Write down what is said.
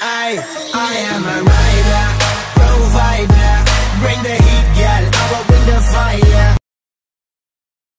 I am a rider, provider.